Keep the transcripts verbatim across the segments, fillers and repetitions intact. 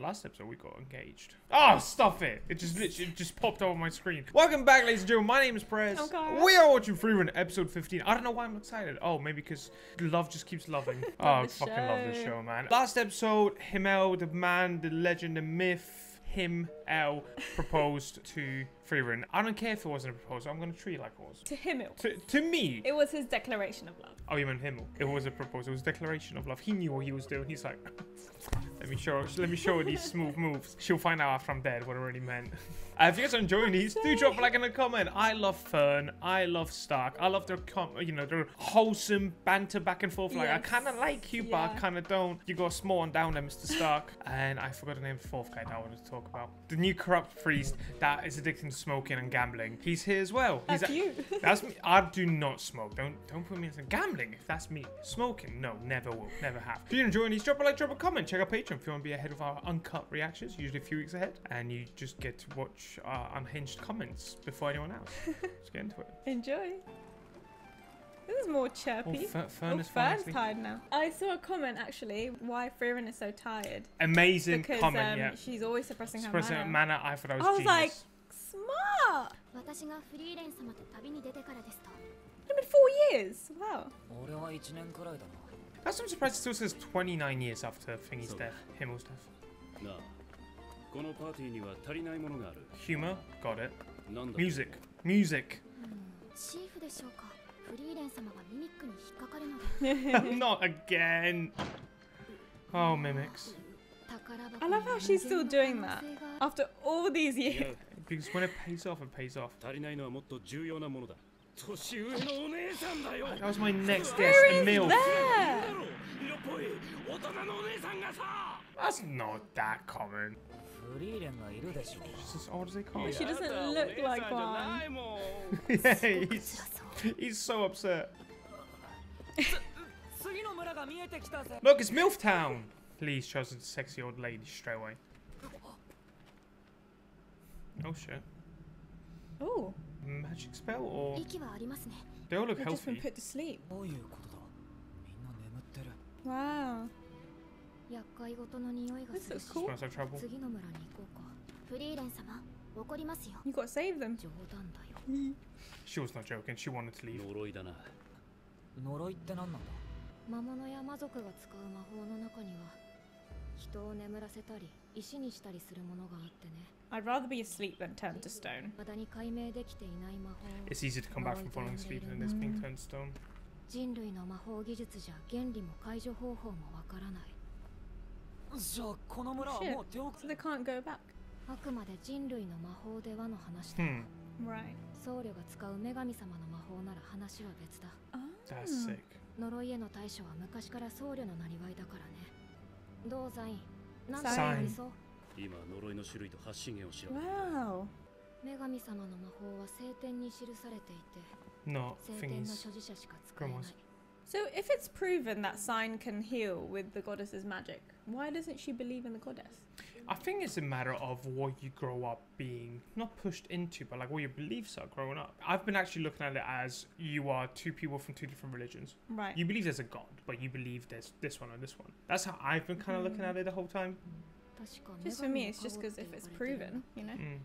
Last episode we got engaged. Oh, stuff it! It just literally it just popped up on my screen. Welcome back, ladies and gentlemen. My name is Prez. Oh, God. We are watching Frieren episode fifteen. I don't know why I'm excited. Oh, maybe because love just keeps loving. Oh, I fucking show. love this show, man. Last episode, Himmel, the man, the legend, the myth. Him, L, proposed to Frieren. I don't care if it wasn't a proposal. I'm going to treat it like it was. To Himmel. To, to me. It was his declaration of love. Oh, you meant Himmel. It was a proposal. It was a declaration of love. He knew what he was doing. He's like, let me show let me show her these smooth moves. She'll find out after I'm dead what it really meant. Uh, if you guys are enjoying these, do drop a like and a comment. I love Fern. I love Stark. I love their, com you know, their wholesome banter back and forth. Like, yes. I kind of like you, yeah. but I kind of don't. You go small on down there, Mister Stark. And I forgot the name of the fourth guy that I wanted to talk about. The new corrupt priest that is addicted to smoking and gambling. He's here as well. He's that's you. That's me. I do not smoke. Don't don't put me into gambling if that's me. Smoking? No, never will. Never have. If you're enjoying these, drop a like, drop a comment. Check out Patreon if you want to be ahead of our uncut reactions, usually a few weeks ahead. And you just get to watch our unhinged comments before anyone else. Let's get into it. Enjoy. This is more chirpy. Oh, Fern's tired now. I saw a comment actually why Frieren is so tired. Amazing because, comment, um, yeah. she's always suppressing, suppressing her manner. Suppressing her manner, I thought I was I was genius. like, smart! It's been four years, wow. That's I'm surprised it still says twenty-nine years after Thingy's death, Himmel's death. Humor, got it. Music, music. Not again. Oh, mimics. I love how she's still doing that after all these years. Because when it pays off, it pays off. That was my next guess. Emil. That's not that common. She's as old as they come. She doesn't look like one. Yeah, he's, he's so upset. Look, it's MILF Town. Please, chose a sexy old lady straight away. Oh shit. Oh. Magic spell or? They all look They've healthy. Just been put to sleep. Wow. This looks cool. Smells like trouble. You gotta save them. She was not joking. She wanted to leave. I'd rather be asleep than turned to stone. It's easy to come back from falling asleep than this being turned to stone. Shit. So they can't go back. Hmm. Right. Oh. That's sick. Sign. Wow. No, things. Grandma's. So if it's proven that Sign can heal with the goddess's magic, why doesn't she believe in the goddess? I think it's a matter of what you grow up being, not pushed into, but like what your beliefs are growing up. I've been actually looking at it as you are two people from two different religions. Right. You believe there's a god, but you believe there's this one and this one. That's how I've been kind of mm. looking at it the whole time. Just for me, it's just because if it's proven, you know? Mm.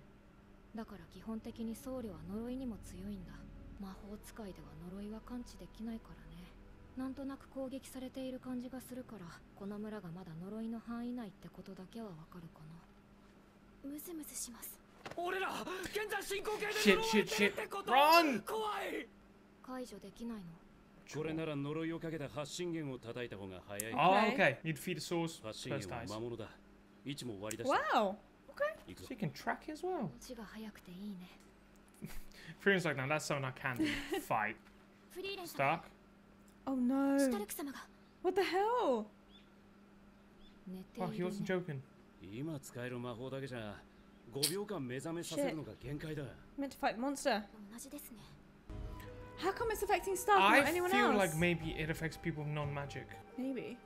Shit, shit, shit. Run! Oh, okay. You'd feed the source. First eyes. Wow. Okay. So you can track it as well. Frieren's like, no, that's something I can fight. Stark. Oh no! What the hell? Oh, he wasn't joking. Shit. Meant to fight monster. How come it's affecting Stark and not anyone else? I feel like maybe it affects people non-magic. Maybe.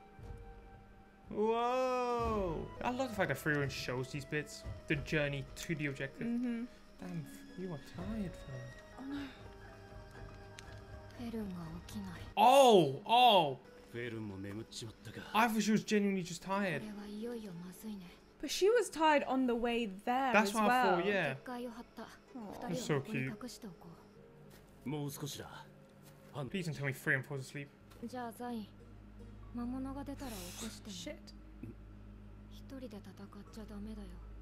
Whoa! I love the fact that Frieren shows these bits. The journey to the objective. Mm-hmm. Damn, you are tired, Fern. Oh no. Oh, oh! I thought she was genuinely just tired. But she was tied on the way there. That's what I thought, yeah. That's so cute. Please don't tell me Frieren falls asleep. Shit.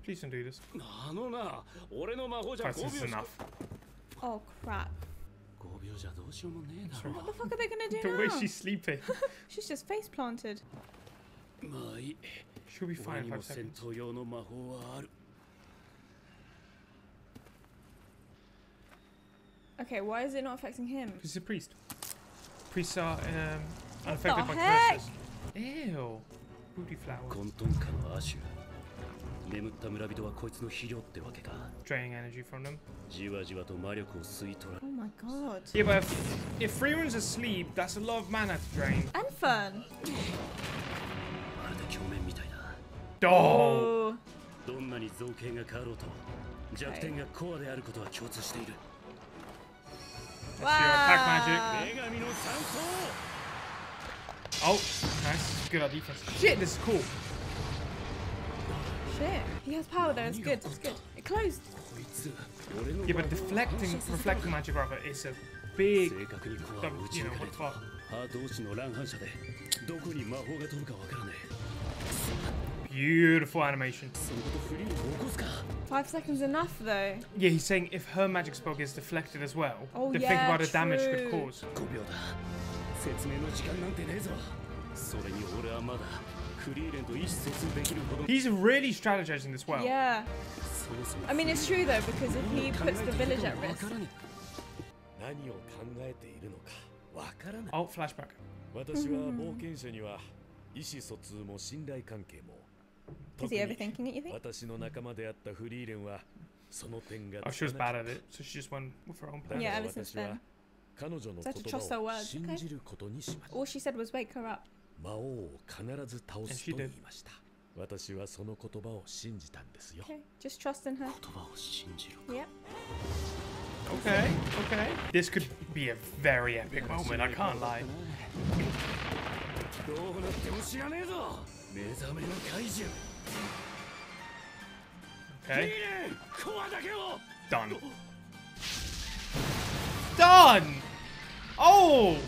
Please don't do this. That's enough. Oh crap. What the fuck are they gonna do now? The way she's sleeping. She's just face planted. She'll be fine in five seconds. Okay, why is it not affecting him? Because he's a priest. Priests are um, unaffected by curses. Ew. Booty flowers. Draining energy from them. Oh my god. Yeah, but if, if Frieren's asleep, that's a lot of mana to drain. And Fern. Oh. Okay. Wow. Attack magic. Oh, nice. Good on defense. Shit, this is cool. Shit. He has power there. It's good. It's good. It closed. Yeah, but deflecting, reflecting magic rather is a big, you know, what the fuck. Beautiful animation. Five seconds enough though. Yeah, he's saying if her magic spell gets deflected as well, oh, then yeah, think about true. the damage could cause. He's really strategizing this well. Yeah. I mean, it's true though, because if he puts the village at risk. Oh, flashback. Is he overthinking it, you think? Oh, she was bad at it, so she just went with her own plan. Yeah, ever since then. So I have to trust her words, okay? All she said was wake her up. And she did. Okay, just trust in her. Yep. Okay, okay. This could be a very epic moment, I can't lie. Okay. Done. Done! Oh!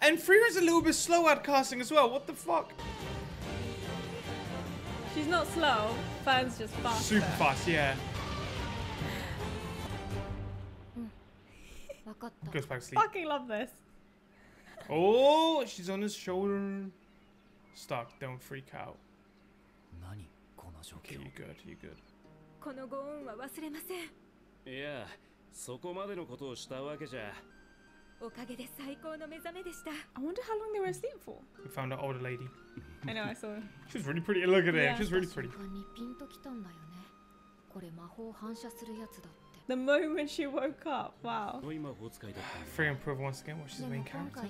And Frieren's a little bit slow at casting as well. What the fuck? She's not slow. Fern's just fast. Super fast, yeah. Goes back to sleep. Fucking love this. Oh, she's on his shoulder. Stark, don't freak out. Okay, you're good, you're good. I wonder how long they were asleep for. We found an older lady. I know, I saw her. She was really pretty. Look at her, yeah. She's really pretty. The moment she woke up, wow. Free and prove once again what she's the main character.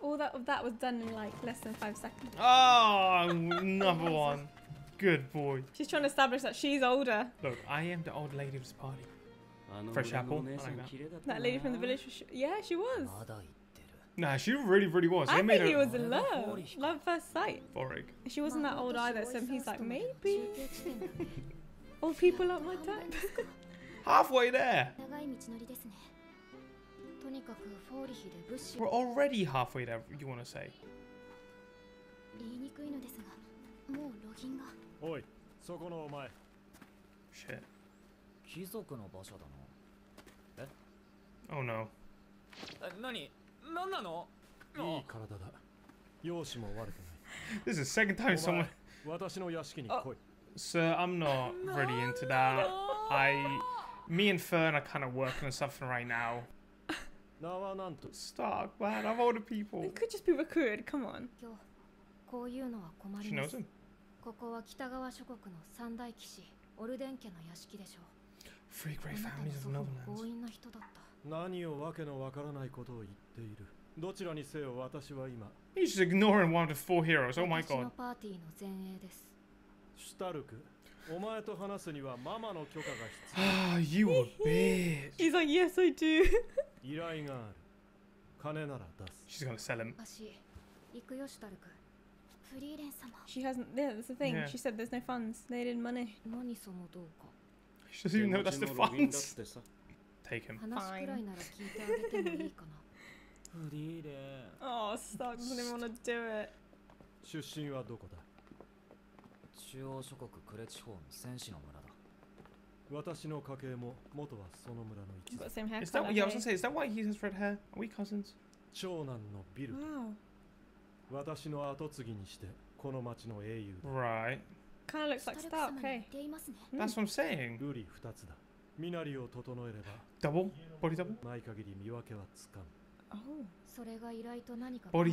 All that of that was done in like less than five seconds. Oh, number one. Good boy. She's trying to establish that she's older. Look, I am the old lady of this party. Fresh apple. I like that. That lady from the village, was she? Yeah, she was. Nah, she really, really was. I think he was in love. Love at first sight. Borig. She wasn't that old either, so he's like, maybe. Old people aren't my type. Halfway there. We're already halfway there, you want to say. Shit. Oh no. This is the second time someone... Oh. Sir, I'm not really into that. I, me and Fern are kind of working on something right now. Stark, man, I'm older people. It could just be recruited, come on. She knows him. Three great families of Northernlands. He's just ignoring one of the four heroes, oh my god. Ah, you a bitch. He's like, yes, I do. She's gonna sell him. She hasn't. Yeah, that's the thing. Yeah. She said there's no funds. They didn't money. She doesn't even know that's the funds. Take him. Fine. Oh, Stark doesn't even want to do it. He's got the same haircut. Is that what, yeah, I was gonna say, is that why he has red hair? Are we cousins? Wow. Right. Kind of looks like Stark, hey? Mm. That's what I'm saying. Double? Body double? Oh. Body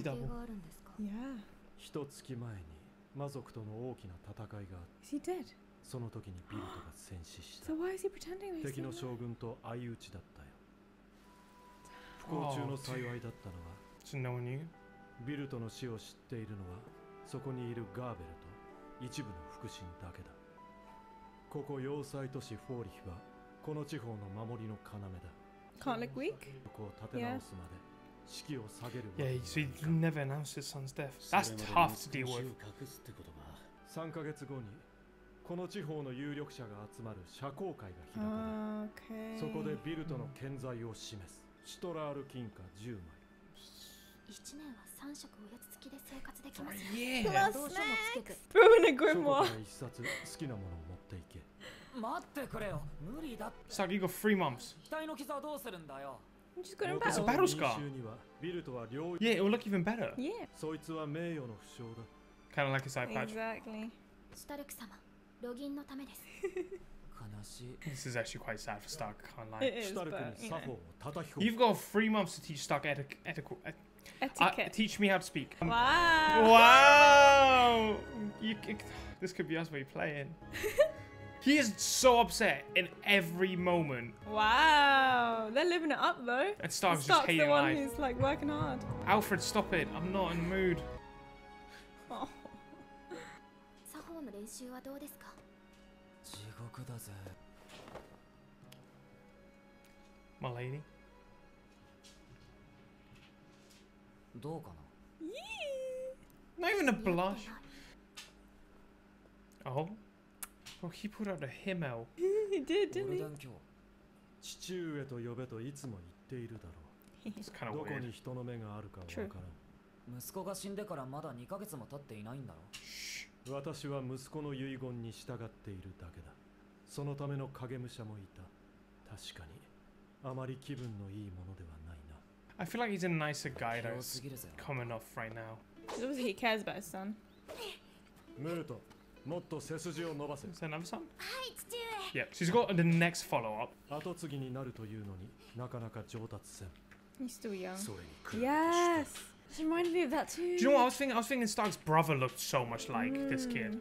double. Yeah. Is he dead? So why is he pretending he's dead? Oh, dude. So no one knew? Can't look weak? Yeah. Yeah, so he never announced his son's death. That's tough to deal with. Okay. For a year. Plus snacks. Throw in a grimoire. Stark, you got three months. I'm just going to battle. It's a battle scar. Yeah, it will look even better. Yeah. Kind of like a side patch. Exactly. This is actually quite sad for Stark, I can't lie. It is, but, you know. You've got three months to teach Stark etic etiquette. Et etiquette. Uh, teach me how to speak. Um, wow. Wow. You, it, this could be us where you're playing. He is so upset in every moment. Wow. They're living it up, though. And Stark's, and Stark's just hating the one life. Who's, like, working hard. Alfred, stop it. I'm not in the mood. Oh. My lady. Not even a blush. Oh. Oh, he put out a Himmel. He did, didn't he? It's kind of weird. True. Shh. I feel like he's a nicer guy that's coming off right now. Obviously he cares about his son. Is there another son? Yeah, she's got the next follow-up. He's still young. Yes! She reminded me of that too. Do you know what I was thinking? I was thinking Stark's brother looked so much like mm. this kid.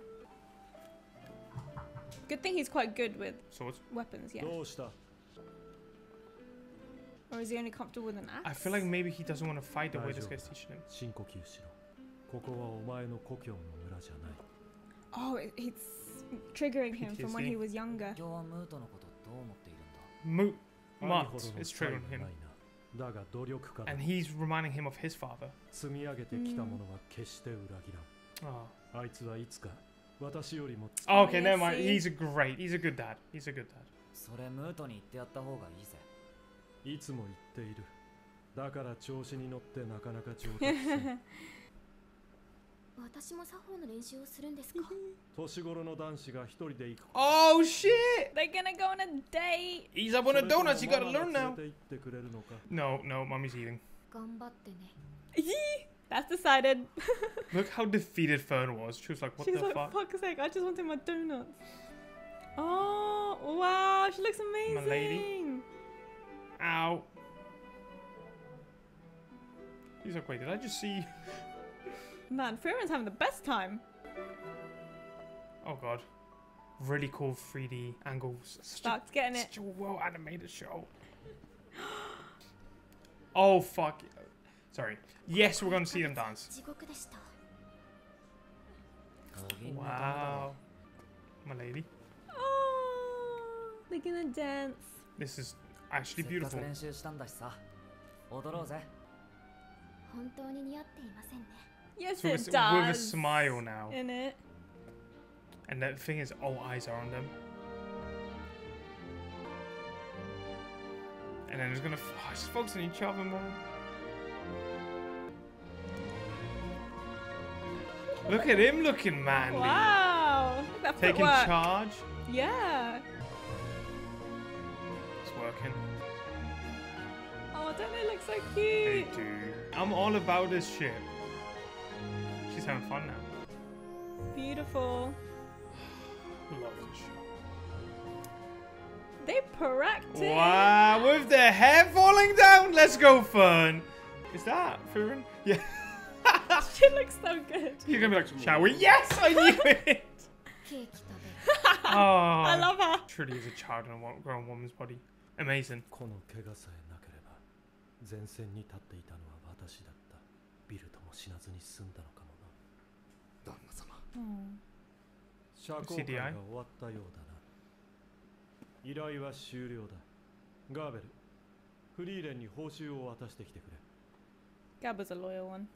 Good thing he's quite good with swords, weapons, yeah. Or is he only comfortable with an axe? I feel like maybe he doesn't want to fight the way this guy's teaching him. Oh, it, it's triggering him P T S D. From when he was younger. Moot, Mart is triggering him. And he's reminding him of his father. Mm. Oh. Oh, okay, never mind. He's a great. He's a good dad. He's a good dad. Oh shit! They're gonna go on a date! He's up on a donut, you gotta learn now! No, no, mommy's eating. That's decided. Look how defeated Fern was. She was like, what She's the like, fuck? Fuck's sake, I just wanted my donuts. Oh, wow, she looks amazing. My lady. Ow. He's like, wait, did I just see? Man, Frieren's having the best time. Oh, God. Really cool three D angles. Stark's getting it. Such a well animated show. Oh, fuck. Sorry. Yes, we're going to see them dance. Wow. My lady. Oh, they're going to dance. This is actually beautiful. Yes, so it does. With a smile now. In it. And the thing is, all eyes are on them. And then it's gonna oh, just focus on each other more. Look at him looking manly. Wow. That Taking work. charge. Yeah. It's working. Oh, don't they look so cute? They do. I'm all about this shit. She's having fun now. Beautiful. Love this shot. They practice. Wow, with their hair falling down. Let's go, Fern. Is that Fern? Yeah. She looks so good. You're going to be like, shall we? Yes, I knew it. Oh, I love her. Truly is a child in a grown woman's body. Amazing. Mm. C D I? Gab is a loyal one.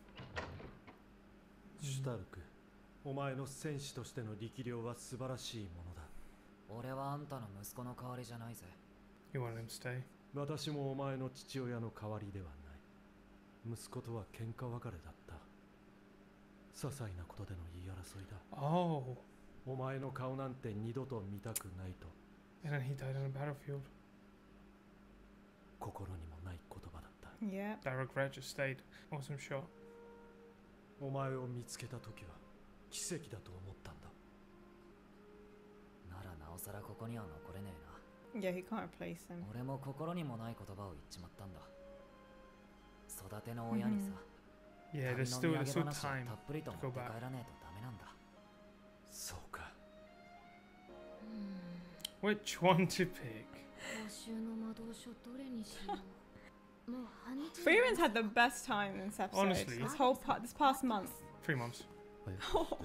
Stark, you want him to stay? Oh. And then he died on a battlefield. Yeah. That regret just stayed. Awesome shot. Yeah, he can't replace him. Mm-hmm. Yeah, there's still, there's still time to go back. Which one to pick? Frieren's had the best time in this episode. Honestly. This whole part, this past month. Three months. Oh.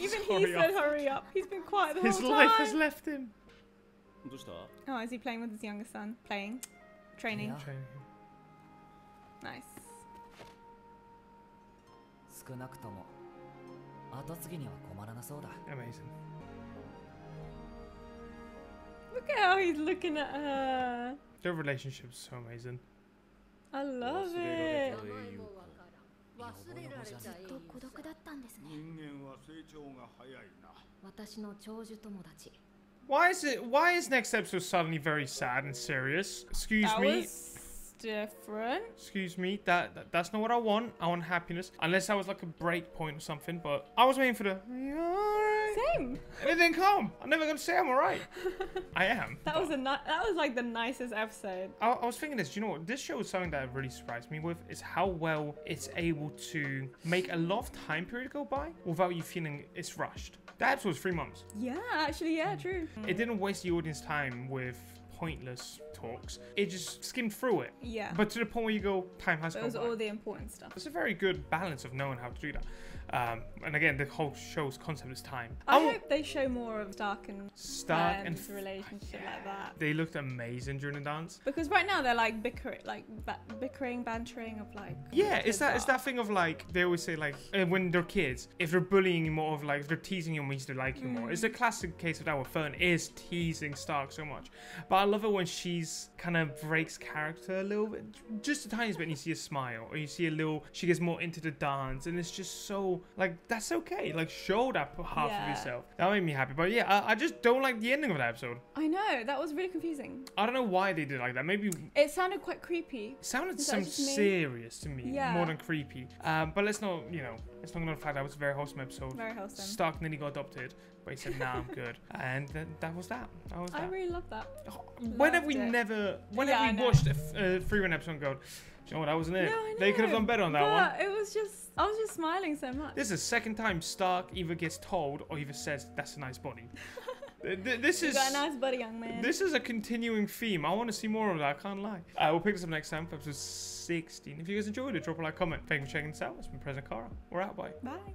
Even Sorry, he said hurry up. He's been quiet the whole time. His life has left him. Oh, is he playing with his younger son? Playing? Training? Yeah. Training. Nice. Amazing. Look at how he's looking at her. Their relationship is so amazing. I love it. Why is it? Why is next episode suddenly very sad and serious? Excuse that me. Was different. Excuse me. That, that that's not what I want. I want happiness. Unless that was like a break point or something. But I was waiting for the. Same. It didn't come. I'm never gonna say I'm alright. I am. That was a that was like the nicest episode. I, I was thinking this. Do you know what? This show is something that really surprised me with is how well it's able to make a lot of time period go by without you feeling it's rushed. That episode was three months. Yeah, actually, yeah, true. It didn't waste the audience time with pointless talks. It just skimmed through it. Yeah. But to the point where you go, time has gone by. It was all the important stuff. It's a very good balance of knowing how to do that. Um, and again, the whole show's concept is time. I um, hope they show more of Stark and Stark and relationship yeah. like that. They looked amazing during the dance. Because right now they're like bickering, like ba bickering, bantering of like. Yeah, it's that are. it's that thing of like they always say like uh, when they're kids, if they're bullying you more, of like if they're teasing you, means they like you mm. more. It's a classic case of that. Where Fern is teasing Stark so much, but I love it when she's kind of breaks character a little bit, just a tiny bit. And you see a smile, or you see a little. She gets more into the dance, and it's just so. Like, that's okay. Like, show that half yeah. of yourself. That made me happy. But yeah, I, I just don't like the ending of that episode. I know. That was really confusing. I don't know why they did it like that. Maybe... It sounded quite creepy. It sounded some serious to me. Yeah. More than creepy. Um, but let's not, you know, let's not ignore the fact that was a very wholesome episode. Very wholesome. Stark nearly got adopted. But he said, nah, I'm good. And th that was that. that was I that. really loved that. Oh, when have we it. never... When yeah, have we watched a uh, Frieren episode and go... You know what, that wasn't it. No, I know, they could have done better on that one. It was just, I was just smiling so much. This is the second time Stark either gets told or either says, that's a nice body. This is, you got a nice body, young man. This is a continuing theme. I want to see more of that, I can't lie. Uh, we'll pick this up next time for episode sixteen. If you guys enjoyed it, drop a like, comment. Thank you for checking this out. It's been Prez and Cara. We're out, bye. Bye.